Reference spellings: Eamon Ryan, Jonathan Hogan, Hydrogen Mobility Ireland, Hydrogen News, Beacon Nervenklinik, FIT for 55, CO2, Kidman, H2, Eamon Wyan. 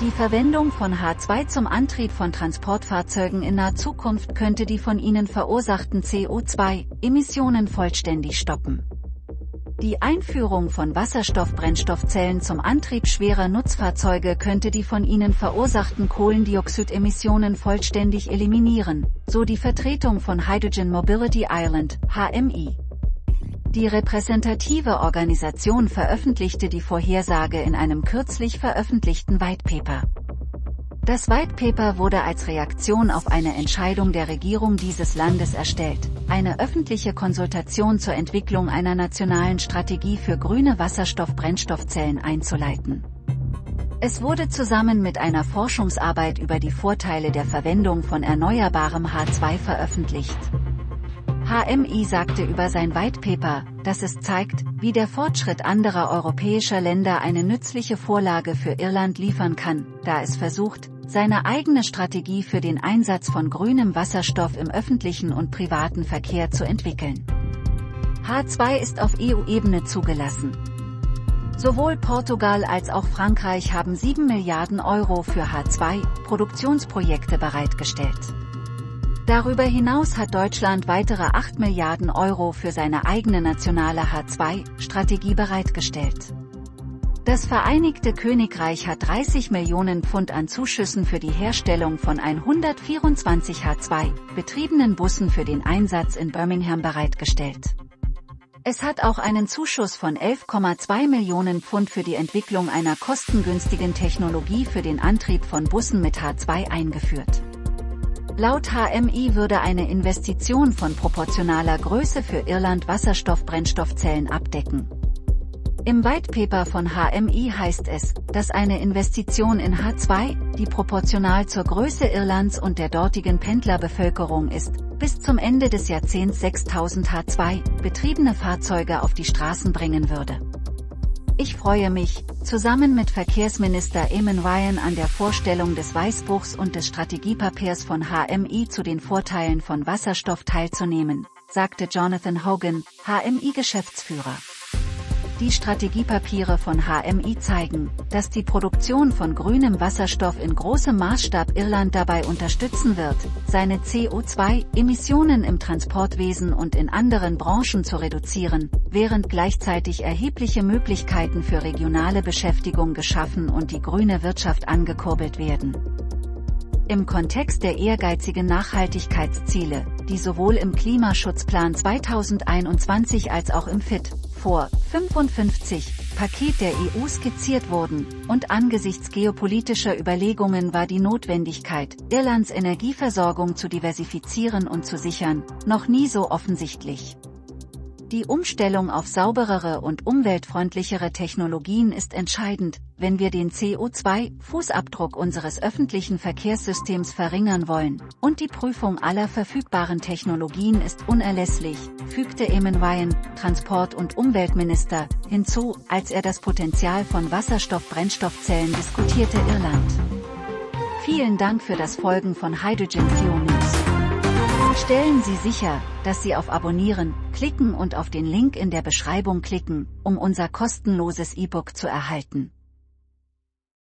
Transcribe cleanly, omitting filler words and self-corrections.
Die Verwendung von H2 zum Antrieb von Transportfahrzeugen in naher Zukunft könnte die von ihnen verursachten CO2-Emissionen vollständig stoppen. Die Einführung von Wasserstoffbrennstoffzellen zum Antrieb schwerer Nutzfahrzeuge könnte die von ihnen verursachten Kohlendioxidemissionen vollständig eliminieren, so die Vertretung von Hydrogen Mobility Ireland, HMI. Die repräsentative Organisation veröffentlichte die Vorhersage in einem kürzlich veröffentlichten White Paper. Das White Paper wurde als Reaktion auf eine Entscheidung der Regierung dieses Landes erstellt, eine öffentliche Konsultation zur Entwicklung einer nationalen Strategie für grüne Wasserstoffbrennstoffzellen einzuleiten. Es wurde zusammen mit einer Forschungsarbeit über die Vorteile der Verwendung von erneuerbarem H2 veröffentlicht. HMI sagte über sein White Paper, dass es zeigt, wie der Fortschritt anderer europäischer Länder eine nützliche Vorlage für Irland liefern kann, da es versucht, seine eigene Strategie für den Einsatz von grünem Wasserstoff im öffentlichen und privaten Verkehr zu entwickeln. H2 ist auf EU-Ebene zugelassen. Sowohl Portugal als auch Frankreich haben 7 Milliarden Euro für H2-Produktionsprojekte bereitgestellt. Darüber hinaus hat Deutschland weitere 8 Milliarden Euro für seine eigene nationale H2-Strategie bereitgestellt. Das Vereinigte Königreich hat 30 Millionen Pfund an Zuschüssen für die Herstellung von 124 H2-betriebenen Bussen für den Einsatz in Birmingham bereitgestellt. Es hat auch einen Zuschuss von 11,2 Millionen Pfund für die Entwicklung einer kostengünstigen Technologie für den Antrieb von Bussen mit H2 eingeführt. Laut HMI würde eine Investition von proportionaler Größe für Irland Wasserstoffbrennstoffzellen abdecken. Im White Paper von HMI heißt es, dass eine Investition in H2, die proportional zur Größe Irlands und der dortigen Pendlerbevölkerung ist, bis zum Ende des Jahrzehnts 6000 H2-betriebene Fahrzeuge auf die Straßen bringen würde. Ich freue mich, zusammen mit Verkehrsminister Eamon Ryan an der Vorstellung des Weißbuchs und des Strategiepapiers von HMI zu den Vorteilen von Wasserstoff teilzunehmen, sagte Jonathan Hogan, HMI-Geschäftsführer. Die Strategiepapiere von HMI zeigen, dass die Produktion von grünem Wasserstoff in großem Maßstab Irland dabei unterstützen wird, seine CO2-Emissionen im Transportwesen und in anderen Branchen zu reduzieren, während gleichzeitig erhebliche Möglichkeiten für regionale Beschäftigung geschaffen und die grüne Wirtschaft angekurbelt werden. Im Kontext der ehrgeizigen Nachhaltigkeitsziele, die sowohl im Klimaschutzplan 2021 als auch im FIT for 55 Paket der EU skizziert wurden, und angesichts geopolitischer Überlegungen war die Notwendigkeit, Irlands Energieversorgung zu diversifizieren und zu sichern, noch nie so offensichtlich. Die Umstellung auf sauberere und umweltfreundlichere Technologien ist entscheidend, wenn wir den CO2-Fußabdruck unseres öffentlichen Verkehrssystems verringern wollen, und die Prüfung aller verfügbaren Technologien ist unerlässlich, fügte Eamon Wyan, Transport- und Umweltminister, hinzu, als er das Potenzial von Wasserstoffbrennstoffzellen diskutierte. Irland. Vielen Dank für das Folgen von Hydrogen Fuel News. Stellen Sie sicher, dass Sie auf Abonnieren klicken und auf den Link in der Beschreibung klicken, um unser kostenloses E-Book zu erhalten.